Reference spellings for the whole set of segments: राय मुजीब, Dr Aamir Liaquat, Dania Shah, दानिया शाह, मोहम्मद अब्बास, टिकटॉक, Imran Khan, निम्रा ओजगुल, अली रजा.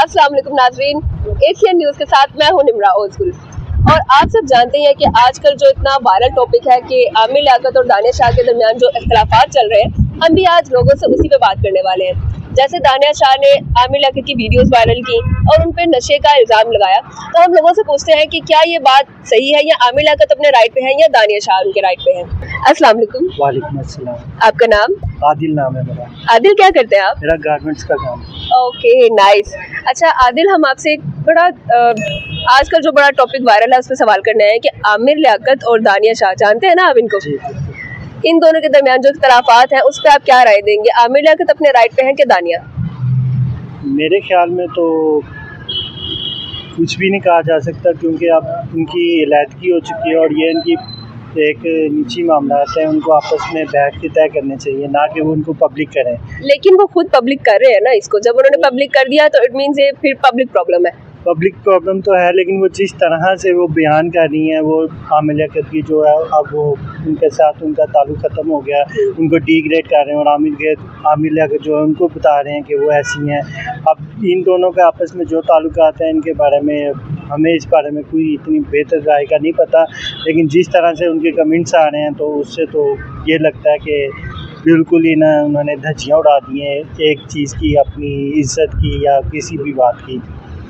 अस्सलाम वालेकुम नाजरीन, एशियन न्यूज़ के साथ मैं हूँ निम्रा ओजगुल। और आप सब जानते हैं कि आजकल जो इतना वायरल टॉपिक है कि आमिर लियाकत और दानिया शाह के दरमियान जो इख्तिलाफात चल रहे हैं, हम भी आज लोगों से उसी पे बात करने वाले हैं। जैसे दानिया शाह ने आमिर लियाकत की वीडियोस वायरल की और उन पर नशे का इल्ज़ाम लगाया, तो हम लोगों से पूछते हैं कि क्या ये बात सही है या आमिर लियाकत अपने राइट पे है या दानिया शाह उनके राइट पे है। अस्सलाम वालेकुम। वालेकुम अस्सलाम। आपका नाम? आदिल नाम है मेरा। आदिल, क्या करते हैं आप? मेरा गारमेंट्स का काम। Okay, nice. अच्छा आदिल, हम आपसे एक बड़ा आजकल जो बड़ा टॉपिक वायरल है उस पर सवाल करना है कि आमिर लियाकत और दानिया शाह, जानते हैं ना आप इनको, इन दोनों के दरमियान जो इख्तलाफात हैं उस पर आप क्या राय देंगे? आमिर लियाकत अपने राइट पे हैं कि दानिया? मेरे ख्याल में तो कुछ भी नहीं कहा जा सकता, क्योंकि अब उनकी इलादगी हो चुकी है और ये इनकी एक निजी मामला है, उनको आपस में बैठ के तय करने चाहिए, ना कि वो उनको पब्लिक करें। लेकिन वो खुद पब्लिक कर रहे हैं ना इसको, जब उन्होंने पब्लिक कर दिया तो इट मींस ये फिर पब्लिक प्रॉब्लम है। पब्लिक प्रॉब्लम तो है, लेकिन वो जिस तरह से वो बयान कर रही हैं, वो आमिर लियाकत की जो है अब वो उनके साथ उनका ताल्लुक ख़त्म हो गया, उनको डिग्रेड कर रहे हैं और आमिर लियाकत जो है उनको बता रहे हैं कि वो ऐसी हैं। अब इन दोनों के आपस में जो ताल्लुकात हैं, इनके बारे में हमें इस बारे में कोई इतनी बेहतर राय का नहीं पता, लेकिन जिस तरह से उनके कमेंट्स आ रहे हैं तो उससे तो ये लगता है कि बिल्कुल ही ना उन्होंने धज्जियाँ उड़ा दी हैं एक चीज़ की, अपनी इज्जत की या किसी भी बात की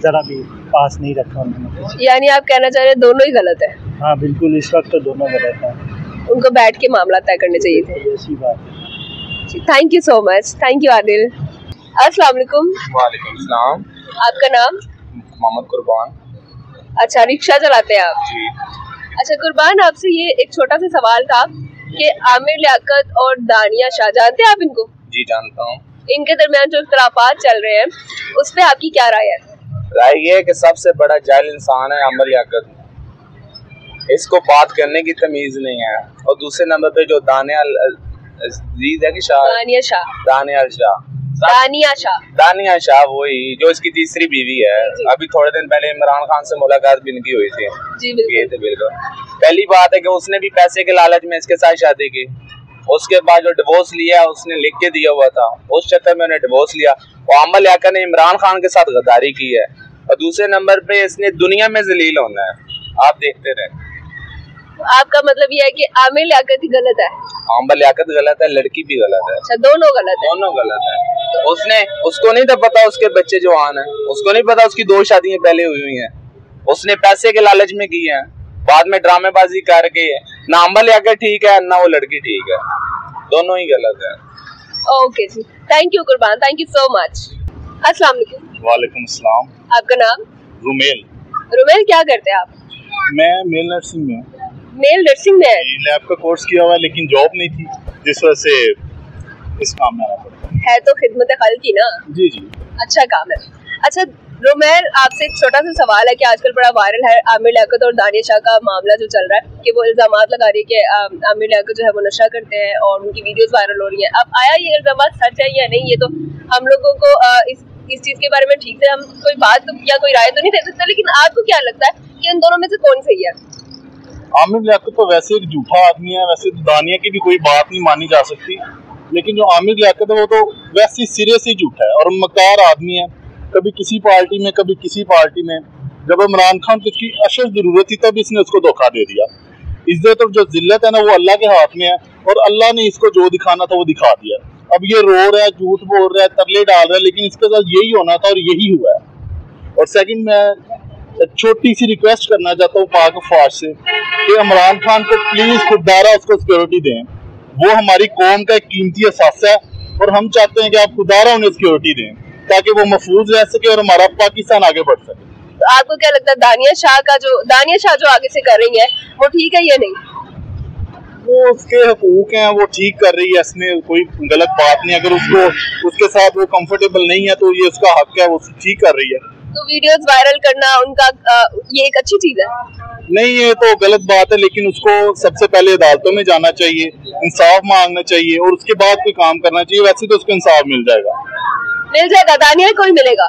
ज़रा भी पास नहीं रखा उन्होंने। यानी आप कहना चाह रहे हैं दोनों ही गलत है? हाँ बिल्कुल, इस वक्त तो दोनों गलत हैं, उनको बैठ के मामला तय करने चाहिए थे। ऐसी बात है। Thank you so much. Thank you Adil. अस्सलाम वालेकुम। वालेकुम सलाम। आपका नाम? मोहम्मद कुर्बान। अच्छा, रिक्शा चलाते हैं आप? जी। अच्छा कुर्बान, आपसे ये एक छोटा सा सवाल था कि आमिर लियाकत और दानिया शाह, जानते हैं आप इनको? जी जानता हूँ। इनके दरमियान जो इख्तलाफात चल रहे हैं उस पर आपकी क्या राय है? राय ये है कि सबसे बड़ा जाहिल इंसान है आमिर लियाकत, इसको बात करने की तमीज नहीं है। और दूसरे नंबर पे जो दानिया शाह वही जो इसकी तीसरी बीवी है। अभी थोड़े दिन पहले इमरान खान से मुलाकात भी इनकी हुई थी। जी बिल्कुल। पहली बात है कि उसने भी पैसे के लालच में इसके साथ शादी की, उसके बाद जो डिवोर्स लिया उसने लिख के दिया हुआ था, उस चक्कर में उन्हें डिवोर्स लिया। और आमिर लियाकत ने इमरान खान के साथ गद्दारी की है। और दूसरे नंबर पे इसने दुनिया में जलील होना है, आप देखते रहे। आपका मतलब यह है कि आमिर लियाकत ही गलत है? आमिर लियाकत गलत है, लड़की भी गलत है। अच्छा, दोनों गलत है? दोनों गलत है। उसने उसको नहीं तो पता उसके बच्चे जवान हैं, उसको नहीं पता उसकी दो शादियां पहले हुई हैं, उसने पैसे के लालच में की हैं, बाद में ड्रामेबाजी करके। ना आमिर लियाकत ठीक है ना वो लड़की ठीक है, दोनों ही गलत है। ओके जी, thank you Qurban, thank you so much. अस्सलाम वालेकुम। वालेकुम अस्सलाम। आपका नाम? रुमेल। रुमेल, क्या करते हैं आप? मैं मेल नर्सिंग में हूँ। मेल नर्सिंग में? लैब का कोर्स किया हुआ है, लेकिन जॉब नहीं थी जिस वजह से इस काम में आना पड़ा है। तो खिदमत खल की ना? जी जी, अच्छा काम है। अच्छा रोमेल, आपसे एक छोटा सा सवाल है कि आजकल बड़ा वायरल है आमिर लियाकत और दानिया शाह का मामला जो चल रहा है, कि वो इल्ज़ाम लगा रही है कि आमिर लियाकत जो है वो नशा करते हैं और उनकी वीडियोस वायरल हो रही है। अब आया ये इल्ज़ाम सच है या नहीं, ये तो हम लोगों को इस चीज़ के बारे में ठीक से हम कोई बात या कोई राय तो नहीं दे सकता, लेकिन आपको क्या लगता है कि इन दोनों में से कौन सही है? आमिर लियाकत तो वैसे एक झूठा आदमी है, वैसे दानिया की भी कोई बात नहीं मानी जा सकती, लेकिन जो आमिर लियाकत है वो तो वैसे सिरे से झूठा है और मक्कार आदमी है, कभी किसी पार्टी में कभी किसी पार्टी में। जब इमरान खान को इसकी अशद ज़रूरत थी तब इसने उसको धोखा दे दिया। इज्जत और जो जिल्लत है ना वो अल्लाह के हाथ में है, और अल्लाह ने इसको जो दिखाना था वो दिखा दिया। अब ये रो रहा है, झूठ बोल रहा है, तरले डाल रहा है, लेकिन इसके साथ यही होना था और यही हुआ है। और सेकेंड, मैं छोटी सी रिक्वेस्ट करना चाहता हूँ पाक फौज से कि इमरान खान को प्लीज खुददारा उसको सिक्योरिटी दें, वो हमारी कौम का एक कीमती असासा है और हम चाहते हैं कि आप खुददारा उन्हें सिक्योरिटी दें ताकि वो महफूज रह सके और हमारा पाकिस्तान आगे बढ़ सके। तो आपको क्या लगता है दानिया शाह जो आगे से कर रही है वो ठीक है या नहीं? वो उसके हकूक हैं, वो ठीक कर रही है, इसमें कोई गलत बात नहीं। अगर उसको उसके साथ वो कम्फर्टेबल नहीं है तो ये उसका हक है, वो ठीक कर रही है। तो वीडियोस वायरल करना उनका ये एक अच्छी चीज है? नहीं, ये तो गलत बात है, लेकिन उसको सबसे पहले अदालतों में जाना चाहिए, इंसाफ मांगना चाहिए और उसके बाद कोई काम करना चाहिए। वैसे तो उसको इंसाफ मिल जाएगा। दानिया को ही मिलेगा?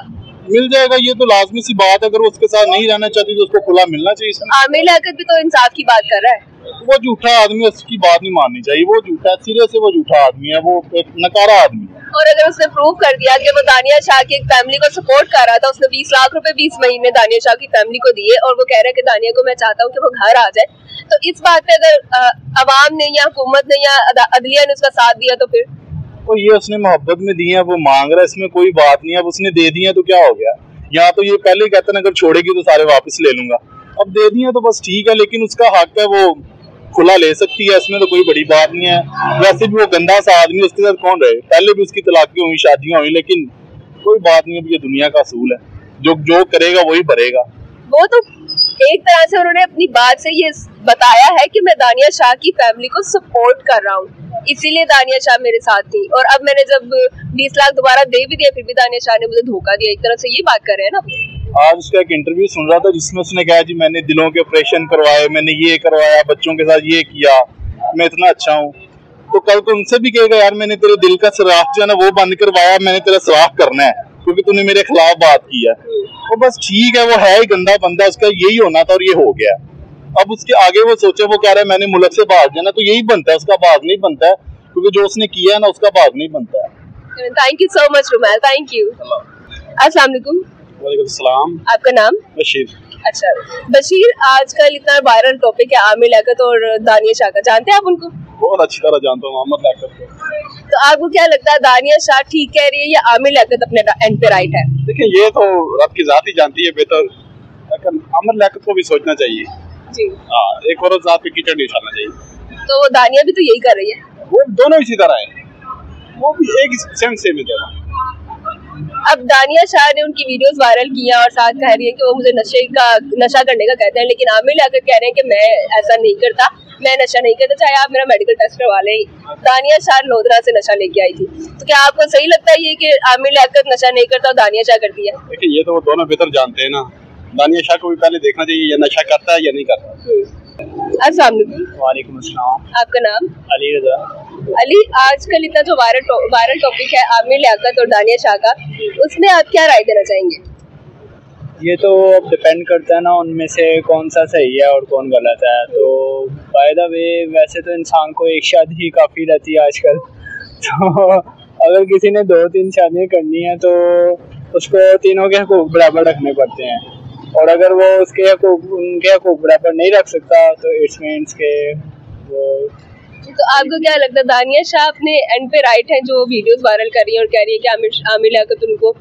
मिल जाएगा, ये तो लाजमी सी बात है। अगर वो उसके साथ नहीं रहना चाहती तो उसको खुला मिलना चाहिए। आमिर लियाकत भी तो इंसाफ की बात कर रहा है। वो झूठा आदमी, उसकी बात नहीं माननी चाहिए, वो झूठा सिरे से वो झूठा आदमी है, वो एक नकारा आदमी है। और अगर उसने प्रूव कर दिया कि वो दानिया शाह की एक फैमिली को सपोर्ट कर रहा था, उसने 20 लाख रुपए 20 महीने दानिया शाह की फैमिली को दिए और वो कह रहा है कि दानिया को मैं चाहता हूँ कि वो घर आ जाए, तो इस बात पे अगर आवाम ने या हुकूमत ने या अदलिया ने उसका साथ दिया तो फिर तो ये उसने मोहब्बत में दी है, वो मांग रहा है, इसमें कोई बात नहीं है। अब उसने दे दिया तो क्या हो गया, यहाँ तो ये पहले ही कहते ना अगर छोड़ेगी तो सारे वापस ले लूंगा, अब दे दिया तो बस ठीक है, लेकिन उसका हक है वो खुला ले सकती है, इसमें तो कोई बड़ी बात नहीं है। वैसे भी वो गंदा सा आदमी, उसके साथ कौन रहे, पहले भी उसकी तलाकियां हुई, शादियां हुई, लेकिन कोई बात नहीं है, ये दुनिया का असूल है, जो जो करेगा वही भरेगा। वो तो एक तरह से उन्होंने अपनी बात से ये बताया है कि मैं दानिया शाह की फैमिली को सपोर्ट कर रहा हूँ, इसीलिए दानिया शाह मेरे साथ थी, और अब मैंने जब 20 लाख दोबारा दे भी दिया फिर भी दानिया शाह ने मुझे धोखा दिया, एक तरह से ये बात कर रहे हैं ना। आज उसका एक इंटरव्यू सुन रहा था जिसमें उसने कहा जी मैंने दिलों के ऑपरेशन करवाए, मैंने ये करवाया, बच्चों के साथ ये किया, मैं इतना अच्छा हूँ, तो कल तो उनसे भी कहेगा यार मैंने तेरे दिल का सुराख जो है ना वो बंद करवाया, मैंने तेरा सुराख करना है क्योंकि तूने मेरे खिलाफ बात की है। तो बस ठीक है, वो है ही गंदा बंदा, उसका यही होना था और ये हो गया। अब उसके आगे वो सोचे, वो कह रहा है मैंने मुल्क से भाग जाना, तो यही बनता है, उसका भाग नहीं बनता है, क्योंकि जो उसने किया है ना उसका भाग नहीं बनता है। Thank you so much Rumail, thank you. अस्सलाम वालेकुम। वालेकुम। आपका नाम? बशीर। अच्छा बशीर, आजकल इतना वायरल टॉपिक है आमिर लियाकत और दानिया शाह का, जानते हैं आप उनको? बहुत अच्छी तरह जानता हूँ आमिर लियाकत को। तो आपको क्या लगता है दानिया शाह ठीक कह रही है या आमिर लियाकत अपने एंड पे राइट है? देखिए ये तो रब की जात ही जानती है बेहतर, लेकिन आमिर लियाकत को भी सोचना चाहिए जी। हाँ, एक औरत जात पे कीचड़ नहीं उछालना चाहिए। तो दानिया भी तो यही कर रही है, वो दोनों इसी तरह है, वो भी एक सेम सेम है। अब दानिया शाह ने उनकी वीडियोस वायरल किया और साथ कह रही है कि वो मुझे नशा करने का कहते हैं, लेकिन आमिर लियाकत कह रहे हैं कि मैं ऐसा नहीं करता, मैं नशा नहीं करता, चाहे आप मेरा मेडिकल टेस्ट करवा लें। दानिया शाह लोधरा से नशा लेके आई थी, तो क्या आपको सही लगता है ये कि आमिर लियाकत नशा नहीं करता और दानिया शाह करती है? देखिए ये तो वो दोनों बेहतर जानते हैं ना, दानिया शाह को भी पहले देखना चाहिए ये नशा करता है या नहीं करता। अस्सलाम वालेकुम। आपका नाम? अली रजा। अली, आजकल इतना जो वायरल टॉपिक है आमिर लियाकत और दानिया शाह का, उसमें आप क्या राय देना चाहेंगे? ये तो अब डिपेंड करता है ना उनमें से कौन सा सही है और कौन गलत है। तो बाय द वे वैसे तो इंसान को एक शादी ही काफ़ी रहती है आजकल, तो अगर किसी ने 2-3 शादियाँ करनी है तो उसको तीनों के हकूक बराबर रखने पड़ते हैं, और अगर वो उसके हकूक उनके हकूक बराबर नहीं रख सकता तो इट्स मीन्स के वो। तो आपको क्या लगता है दानिया शाह अपने एंड पे राइट है जो वीडियोस वायरल कर रही है और कह रही है कि आमिर लियाकत उनको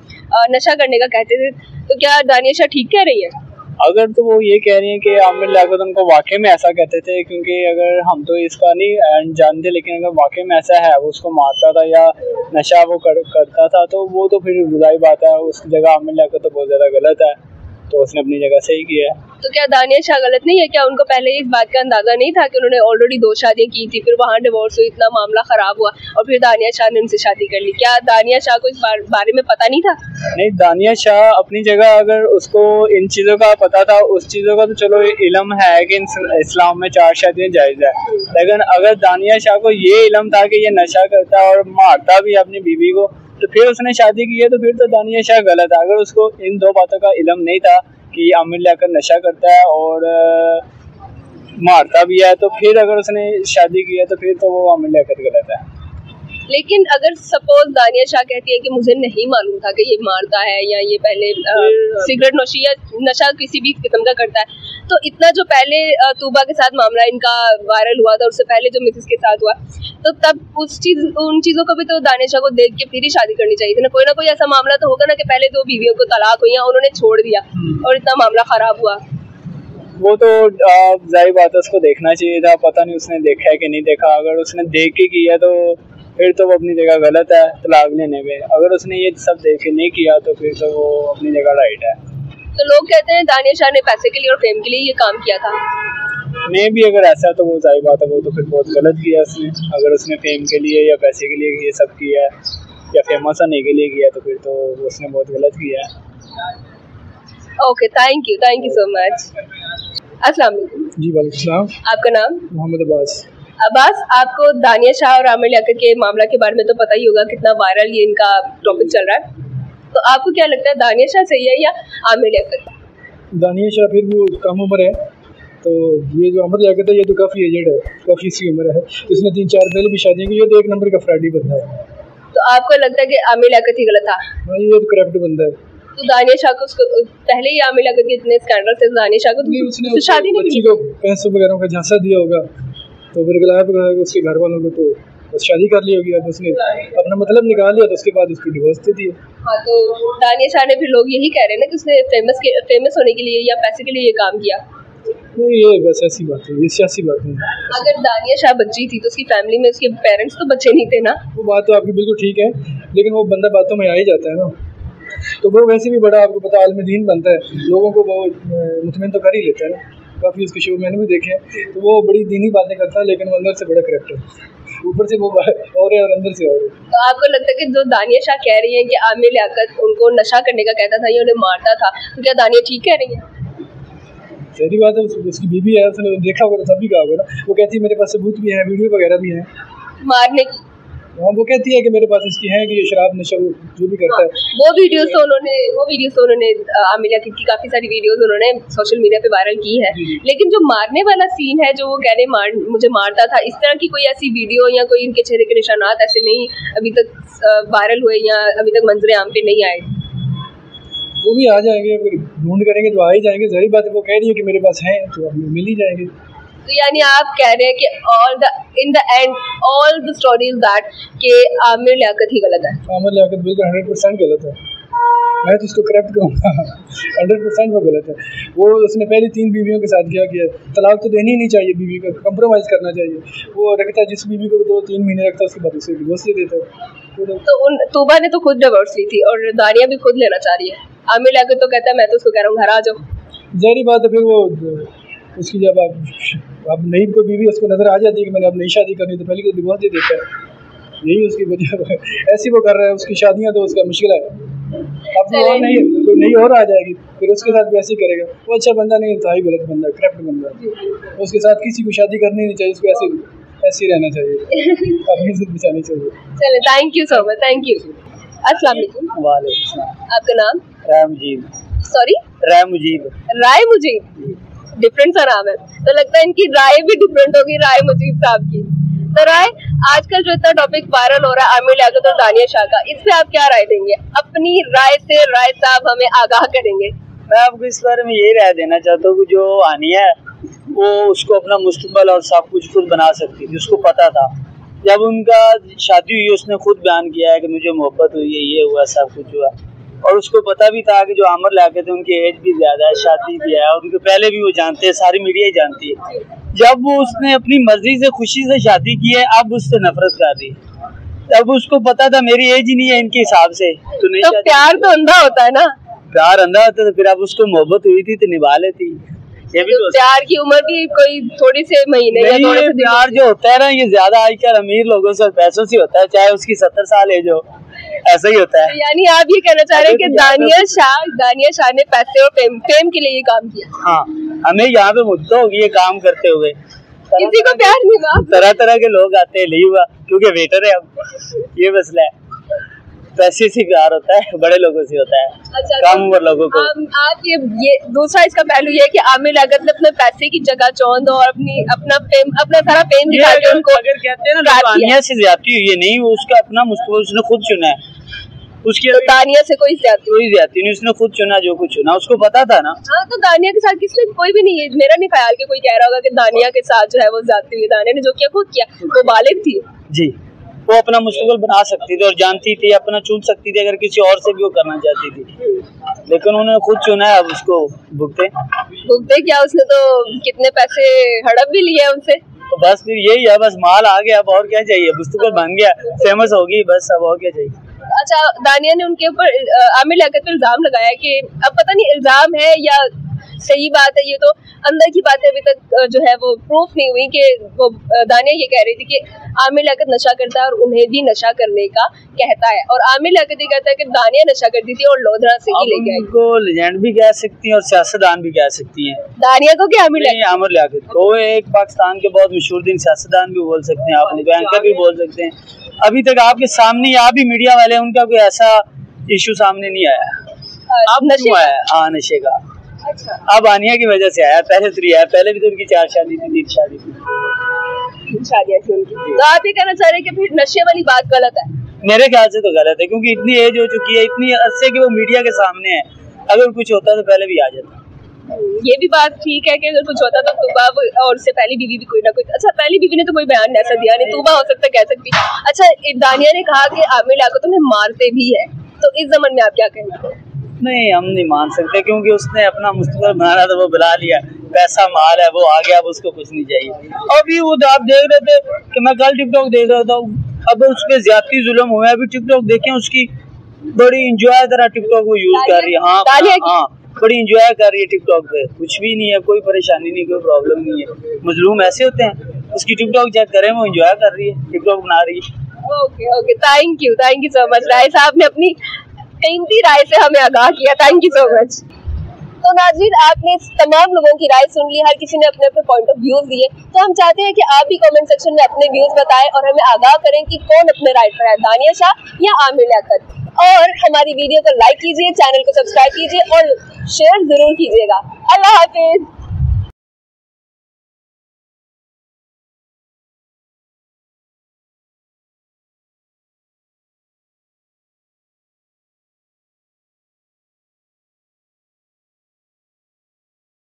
नशा करने का कहते थे, तो क्या दानिया शाह ठीक कह रही है? अगर तो वो ये कह रही है कि आमिर लियाकत उनको वाकई में ऐसा कहते थे, क्योंकि अगर हम तो इसका नहीं एंड जानते, लेकिन अगर वाकई में ऐसा है वो उसको मारता था या नशा वो करता था, तो वो तो फिर बुराई बात है, उस जगह आमिर लियाकत तो बहुत ज़्यादा गलत है, तो उसने अपनी जगह सही किया। तो क्या दानिया शाह गलत नहीं है? क्या उनको पहले इस बात का अंदाजा नहीं था कि उन्होंने ऑलरेडी 2 शादियां की थी, फिर वहाँ डिवोर्स हुई, इतना मामला खराब हुआ और फिर दानिया शाह ने उनसे शादी कर ली? क्या दानिया शाह को इस बारे में पता नहीं था? नहीं, दानिया शाह अपनी जगह, अगर उसको इन चीज़ों का पता था, उस चीज़ों का तो चलो इलम है कि इस्लाम में 4 शादियाँ जायज़ है, लेकिन अगर दानिया शाह को ये इलम था कि ये नशा करता और मारता भी अपनी बीवी को, तो फिर उसने शादी की है, तो फिर तो दानिया शाह गलत है। अगर उसको इन 2 बातों का इलम नहीं था कि आमिर लियाकत नशा करता है और मारता भी है, तो फिर अगर उसने शादी की है तो फिर तो वो आमिर लियाकत गलत है। लेकिन अगर सपोज दानिया शाह कहती है कि मुझे नहीं मालूम था कि ये मारता है या ये पहले सिगरेट नोशी या नशा किसी भी किस्म का करता है, तो इतना जो पहले तूबा के साथ मामला इनका वायरल हुआ था, उससे पहले जो मिसेस के साथ हुआ, तो तब उन चीज़ों को भी तो दानिया शाह को देख के फिर ही शादी करनी चाहिए थी ना कोई ऐसा मामला तो होगा ना कि पहले 2 बीवियों को तलाक हुई है, उन्होंने छोड़ दिया और इतना मामला खराब हुआ। वो तो जाहिर बात है उसको देखना चाहिए था, पता नहीं उसने देखा है कि नहीं देखा। अगर उसने देख के किया तो फिर तो वो अपनी जगह गलत है तलाक लेने में, अगर उसने ये सब देख के नहीं किया तो फिर तो वो अपनी जगह राइट है। तो लोग कहते हैं दानिया शाह ने पैसे के लिए और फेम के लिए ये काम किया था। मैं भी अगर ऐसा तो वो जाहिर बात है वो तो फिर बहुत गलत किया उसने, अगर उसने फेम के लिए या पैसे के लिए ये सब किया है या फेमस होने के लिए किया तो फिर तो उसने बहुत गलत किया है। Okay, thank you so much. अस्सलाम वालेकुम। जी वालेकुम। आपका नाम? मोहम्मद अब्बास। आपको दानिया शाह और आमिर लियाकत के मामला के बारे में तो पता ही होगा, कितना वायरल ये इनका टॉपिक चल रहा है, तो आपको क्या लगता है दानिया शाह सही है या आमिर लियाकत? दानिया शाह फिर भी कम उम्र है, तो ये जो आमिर लियाकत है ये तो काफ़ी एजेड है, काफ़ी सी उम्र है, इसने 3-4 पहले भी शादी की, ये तो एक नंबर का फ्रॉडी बंदा है। तो आपको लगता है कि आमिर लियाकत ही गलत था? ये करप्ट बंदा है। तो दानिया शाह को पहले ही आमिर लियाकत के इतने स्कैंडल से दानिया शाह को शादी नहीं की, पैसों वगैरह का झांसा दिया होगा तो फिर उसके घर वालों को तो शादी कर ली होगी, अब उसने अपना मतलब निकाल लिया तो उसके बाद उसकी डिवोर्स दे दिए। हाँ, तो दानिया शाह ने भी लोग यही कह रहे हैं ना कि उसने फेमस होने के लिए या पैसे के लिए ये काम किया। नहीं, ये बस ऐसी बात है, ये सियासी बात है। अगर दानिया शाह बच्ची थी तो उसकी फैमिली में उसके पेरेंट्स तो बच्चे नहीं थे ना। वो बात तो आपकी बिल्कुल ठीक है, लेकिन वो बंदा बातों में आ ही जाता है ना, तो वो वैसे भी बड़ा आपको पता आलम दीन बनता है, लोगों को वो मुतमिन तो कर ही लेता है ना, काफ़ी उसके शो मैंने भी देखे हैं, तो वो बड़ी दीनी बातें करता है लेकिन अंदर से बड़ा करैक्टर है, ऊपर से वो और है और अंदर से और है। तो आपको लगता है कि जो दानिया शाह कह रही है कि आमिर लियाकत उनको नशा करने का कहता था या उन्हें मारता था, तो क्या दानिया ठीक कह रही है? सही बात है, उसकी बीबी है, उसने देखा होगा तब भी कहा होगा ना, वो कहती है मेरे पास सबूत भी है, वीडियो वगैरह भी है मारने की। हाँ, वो कहती है कि मेरे पास इसकी है कि ये शराब नशा जो भी करता है। वो वीडियोस तो उन्होंने आमिर लियाकत की काफ़ी सारी वीडियोस उन्होंने सोशल मीडिया पे वायरल की है, लेकिन जो मारने वाला सीन है, जो वो कह रहे मुझे मारता था, इस तरह की कोई ऐसी वीडियो या कोई इनके चेहरे के निशानात ऐसे नहीं अभी तक वायरल हुए या अभी तक मंजर आम पे नहीं आए। वो भी आ जाएंगे, अगर ढूंढ करेंगे तो आ ही जाएंगे, जहरी बात है, वो कह रही है कि मेरे पास हैं तो मिल ही जाएंगे। तो यानी आप कह रहे हैं कि in the end all the stories that के आमिर लियाकत ही गलत है। आमिर लियाकत बिल्कुल 100% गलत है, मैं तो उसको करप्ट कहूँगा, 100% वो गलत है। वो उसने पहली 3 बीवियों के साथ क्या किया, तलाक तो देनी ही नहीं चाहिए बीवी को, कंप्रोमाइज़ करना चाहिए। वो रखता जिस बीवी को 2-3 महीने रखता उसके बाद उसे डिवोर्स दे देता है। तो उन तोबा ने तो खुद डिवोर्स ली थी और दानिया भी खुद लेना चाह रही है, आमिर लियाकत तो कहता है मैं तो उसको कह रहा हूँ घर आ जाओ। जहरी बात है, फिर वो उसकी जब अब नई कोई बीवी उसको नज़र आ जाती है कि मैंने अब नई शादी करनी तो पहले तो डिवोर्स दे देता है, यही उसकी वजह ऐसी वो कर रहा है। उसकी शादियाँ तो उसका मुश्किल है, अब वो नहीं और आ जाएगी, फिर उसके साथ भी ऐसे ही करेगा। वो अच्छा बंदा नहीं था, ही गलत बंदा, करप्ट बंदा, उसके साथ किसी को शादी करनी नहीं चाहिए, उसको ऐसे रहना चाहिए, अपनी इज्जत बचानी चाहिए। चले, thank you so much, thank you. अस्सलाम वालेकुम। वालेकुम सलाम। आपका नाम? राय मुजीब। डिफरेंट सा नाम है, तो लगता है इनकी राय भी डिफरेंट होगी राय मुजीब साहब की। तो राय, आजकल जो इतना टॉपिक वायरल हो रहा है आमिर लियाकत और दानिया शाह का, इस पे आप क्या राय देंगे? अपनी राय से राय साहब हमें आगाह करेंगे। मैं आपको इस बारे में यही राय देना चाहता हूँ कि जो आनिया है वो उसको अपना मुस्तकबिल और सब कुछ खुद बना सकती थी, उसको पता था। जब उनका शादी हुई उसने खुद बयान किया है कि मुझे मोहब्बत हुई है, ये हुआ, सब कुछ हुआ, और उसको पता भी था कि जो आमिर लियाकत है उनकी एज भी ज़्यादा है, शादी भी है, और उनके पहले भी वो जानते हैं, सारी मीडिया ही जानती है। जब वो उसने अपनी मर्जी से खुशी से शादी की है, अब उससे नफरत कर रही है। जब उसको पता था मेरी एज ही नहीं है इनके हिसाब से तो नहीं, तो प्यार तो अंधा होता है ना, प्यार अंधा होता है, तो फिर अब उसको मोहब्बत हुई थी तो निभा लेती। ये भी तो प्यार की उम्र भी कोई थोड़ी से महीने या थोड़े से प्यार जो होता है ना, ये ज्यादा आजकल अमीर लोगों से पैसों से होता है, चाहे उसकी 70 साल एज हो, ऐसा ही होता है। यानी आप ये कहना चाह रहे हैं कि दानिया शाह ने पैसे और फेम के लिए ये काम किया। हाँ, हमें यहाँ पे मुद्दा होगी ये काम करते हुए, किसी को प्यार नहीं हुआ, तरह तरह के लोग आते हैं, नहीं हुआ क्योंकि वेटर है, अब ये मसला है, पैसे से प्यार होता है, बड़े लोगों से होता है। अच्छा, कम उम्र लोगों को। आप ये दूसरा इसका पहलू ये है कि आमिर लियाकत ने अपने पैसे की जगह चौंध और अपना सारा पेन दिखा के उनको, अगर कहते हैं ना दानिया से ज्यादती हुई है, नहीं, वो उसका अपना मुस्तकबिल उसने खुद चुना है, उसकी तो दानिया से कोई ज्यादती नहीं, उसने खुद चुना जो कुछ चुना, उसको पता था ना। हाँ, तो दानिया के साथ किसने, कोई भी नहीं है, मेरा नहीं ख्याल कि कोई कह रहा होगा कि दानिया के साथ जो है वो ज्यादती हुई। दानिया ने जो किया खुद किया, वो बालिग थी जी, वो अपना मुस्तकबिल बना सकती थी और जानती थी, अपना चुन सकती थी, अगर किसी और से भी वो करना चाहती थी, लेकिन उन्होंने खुद चुना है, अब उसको भुगते क्या। उसने तो कितने पैसे हड़प भी लिए उनसे, तो बस फिर यही है, बस माल आ गया, अब और क्या चाहिए, मुस्तकबिल बन गया, फेमस होगी, बस अब और क्या चाहिए। अच्छा, दानिया ने उनके ऊपर आमिर लियाकत पर इल्जाम लगाया कि, अब पता नहीं इल्जाम है या सही बात है, ये तो अंदर की बातें अभी तक जो है वो प्रूफ नहीं हुई, कि वो दानिया ये कह रही थी कि आमिर लियाकत नशा करता है और उन्हें भी नशा करने का कहता है, और आमिर लियाकत ये कहता है कि दानिया नशा करती थी और लोधरा से ही लेके आई। उनको लेजेंड भी कह सकती है और सियासतदान भी कह सकती है, दानिया को क्या आमिर लियाकत को, एक पाकिस्तान के बहुत मशहूर दिन सियासतदान भी बोल सकते हैं, आप उनको एंकर भी बोल सकते हैं। अभी तक आपके सामने, आप भी मीडिया वाले, उनका कोई ऐसा इशू सामने नहीं आया, आप नहीं आया। हाँ, नशे का। अच्छा, अब आनिया की वजह से आया, पहले स्त्री है, पहले भी तो उनकी 4 शादी थी, 3 शादी थी, तो आप ये कहना चाह रहे हैं कि फिर नशे वाली बात गलत है? मेरे ख्याल से तो गलत है, क्योंकि इतनी एज हो चुकी है, इतनी अच्छे कि वो मीडिया के सामने है, अगर कुछ होता तो पहले भी आ जाता। ये भी बात ठीक है कि अगर कुछ होता तो तूबा और उससे पहली बीवी भी कोई ना कोई, अच्छा पहली बीवी ने तो कोई बयान ऐसा दिया नहीं, तूबा हो सकता कह सकती। अच्छा दानिया ने कहा कि आमिर लियाकत उन्हें मारते भी है, तो इस जमन में आप क्या कहेंगे? नहीं, हम नहीं मान सकते, क्योंकि उसने अपना मुस्तकबिल बनाना था, वो बना लिया, पैसा माल है, वो आ गया, अब उसको कुछ नहीं चाहिए। अभी वो आप देख रहे थे कि मैं कल टिकटॉक देख रहा था, अब उस पर ज्यादा जुल्म हुआ है, अभी टिकटॉक देखें उसकी बड़ी इंजॉय तरह टिकटॉक वो यूज कर रही है, हाँ बड़ी इंजॉय कर रही है टिकटॉक पे, कुछ भी नहीं है, कोई परेशानी नहीं, कोई प्रॉब्लम नहीं है। मजलूम ऐसे होते हैं, उसकी टिकटॉक चेक करें, वो इंजॉय कर रही है, टिकटॉक बना रही है। Okay okay, thank you so much, Rai साहब ने अपनी कीमती राय से हमें आगाह किया, थैंक यू सो मच। तो नाज़रीन, आपने तमाम लोगों की राय सुन ली, हर किसी ने अपने अपने पॉइंट ऑफ व्यूज दिए, तो हम चाहते हैं कि आप भी कमेंट सेक्शन में अपने व्यूज बताएं और हमें आगाह करें कि कौन अपने राइट पर है, दानिया शाह या आमिर लियाकत। और हमारी वीडियो को लाइक कीजिए, चैनल को सब्सक्राइब कीजिए और शेयर जरूर कीजिएगा। अल्लाह हाफिज।